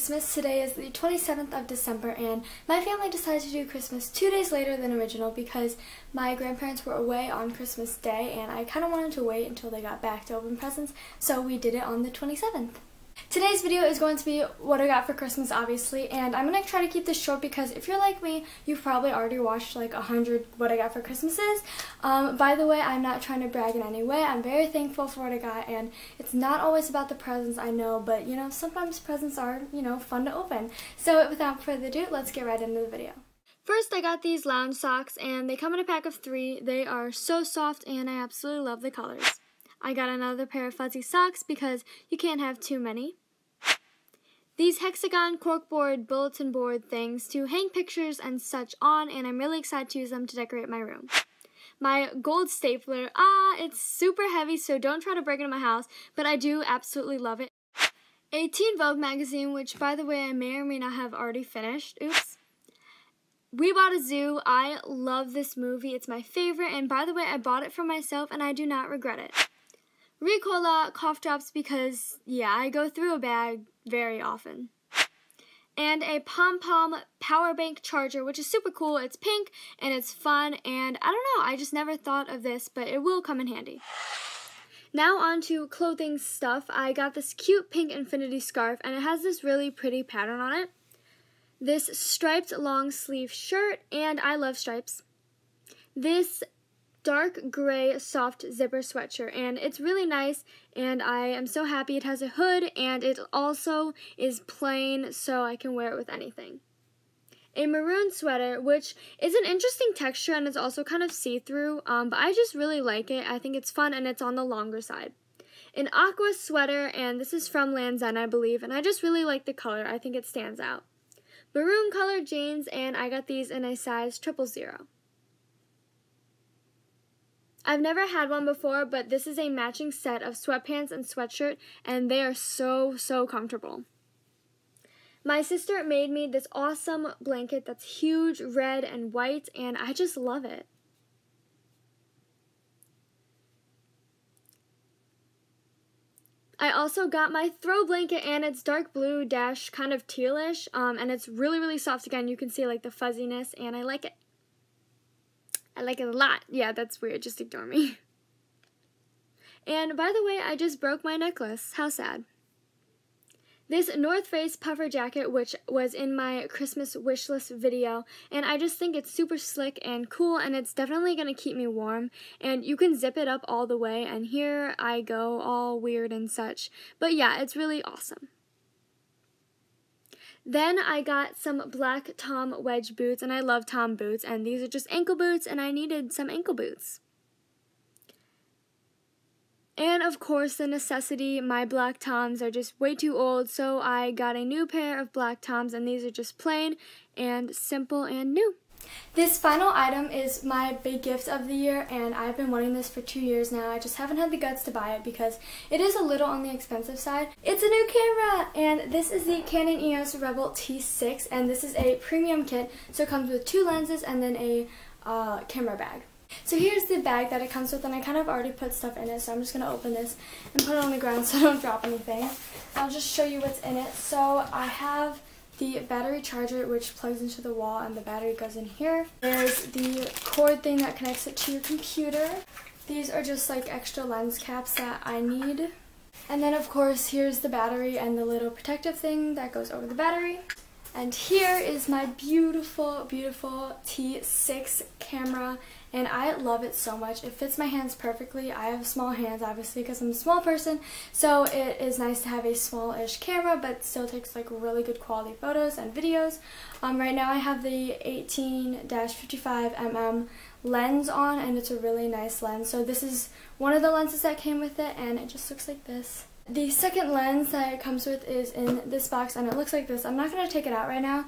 Christmas. Today is the 27th of December, and my family decided to do Christmas 2 days later than original because my grandparents were away on Christmas Day, and I kind of wanted to wait until they got back to open presents, so we did it on the 27th. Today's video is going to be what I got for Christmas, obviously, and I'm going to try to keep this short because if you're like me, you've probably already watched like 100 what I got for Christmases. By the way, I'm not trying to brag in any way. I'm very thankful for what I got, and it's not always about the presents, I know, but you know, sometimes presents are, you know, fun to open. So without further ado, let's get right into the video. First, I got these lounge socks, and they come in a pack of 3. They are so soft, and I absolutely love the colors. I got another pair of fuzzy socks because you can't have too many. These hexagon corkboard bulletin board things to hang pictures and such on, and I'm really excited to use them to decorate my room. My gold stapler, it's super heavy, so don't try to break into my house, but I do absolutely love it. A Teen Vogue magazine, which by the way I may or may not have already finished, oops. We Bought a Zoo. I love this movie, it's my favorite, and by the way I bought it for myself and I do not regret it. Ricola cough drops because, yeah, I go through a bag very often. And a pom-pom power bank charger, which is super cool. It's pink and it's fun, and I don't know, I just never thought of this, but it will come in handy. Now on to clothing stuff. I got this cute pink infinity scarf, and it has this really pretty pattern on it. This striped long sleeve shirt, and I love stripes. This dark gray soft zipper sweatshirt, and it's really nice, and I am so happy it has a hood, and it also is plain, so I can wear it with anything. A maroon sweater, which is an interesting texture, and it's also kind of see-through, but I just really like it. I think it's fun, and it's on the longer side. An aqua sweater, and this is from Lands' End, I believe, and I just really like the color. I think it stands out. Maroon colored jeans, and I got these in a size 000. I've never had one before, but this is a matching set of sweatpants and sweatshirt, and they are so comfortable. My sister made me this awesome blanket that's huge, red, and white, and I just love it. I also got my throw blanket, and it's dark blue dash kind of tealish, and it's really soft. Again, you can see like the fuzziness, and I like it. I like it a lot. Yeah, that's weird. Just ignore me. And by the way, I just broke my necklace. How sad. This North Face puffer jacket, which was in my Christmas wishlist video, and I just think it's super slick and cool, and it's definitely going to keep me warm, and you can zip it up all the way, and here I go all weird and such. But yeah, it's really awesome. Then I got some black Tom wedge boots, and I love Tom boots, and these are just ankle boots, and I needed some ankle boots. And of course, the necessity, my black Toms are just way too old, so I got a new pair of black Toms, and these are just plain and simple and new. This final item is my big gift of the year, and I've been wanting this for 2 years now. I just haven't had the guts to buy it because it is a little on the expensive side. It's a new camera! And this is the Canon EOS Rebel T6, and this is a premium kit, so it comes with 2 lenses and then a camera bag. So here's the bag that it comes with, and I kind of already put stuff in it, so I'm just going to open this and put it on the ground so I don't drop anything. I'll just show you what's in it. So I have the battery charger, which plugs into the wall, and the battery goes in here. There's the cord thing that connects it to your computer. These are just like extra lens caps that I need. And then of course here's the battery and the little protective thing that goes over the battery. And here is my beautiful T6 camera, and I love it so much. It fits my hands perfectly. I have small hands, obviously, because I'm a small person, so it is nice to have a small-ish camera, but still takes like really good quality photos and videos. Right now I have the 18-55mm lens on, and it's a really nice lens. So this is one of the lenses that came with it, and it just looks like this. The second lens that it comes with is in this box, and it looks like this. I'm not going to take it out right now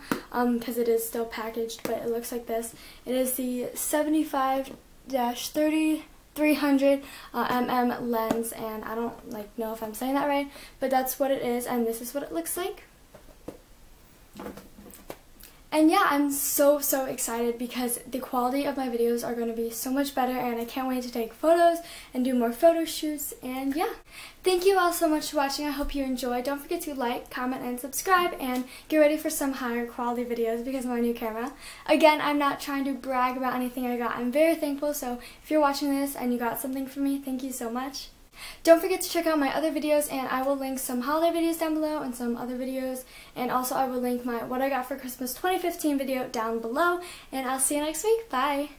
because it is still packaged, but it looks like this. It is the 75-30-300mm lens, and I don't like know if I'm saying that right, but that's what it is, and this is what it looks like. And yeah, I'm so excited because the quality of my videos are going to be so much better, and I can't wait to take photos and do more photo shoots. And yeah, thank you all so much for watching. I hope you enjoyed. Don't forget to like, comment, and subscribe, and get ready for some higher quality videos because of my new camera. Again, I'm not trying to brag about anything I got. I'm very thankful, so if you're watching this and you got something from me, thank you so much. Don't forget to check out my other videos, and I will link some holiday videos down below and some other videos, and also I will link my What I Got for Christmas 2015 video down below, and I'll see you next week. Bye!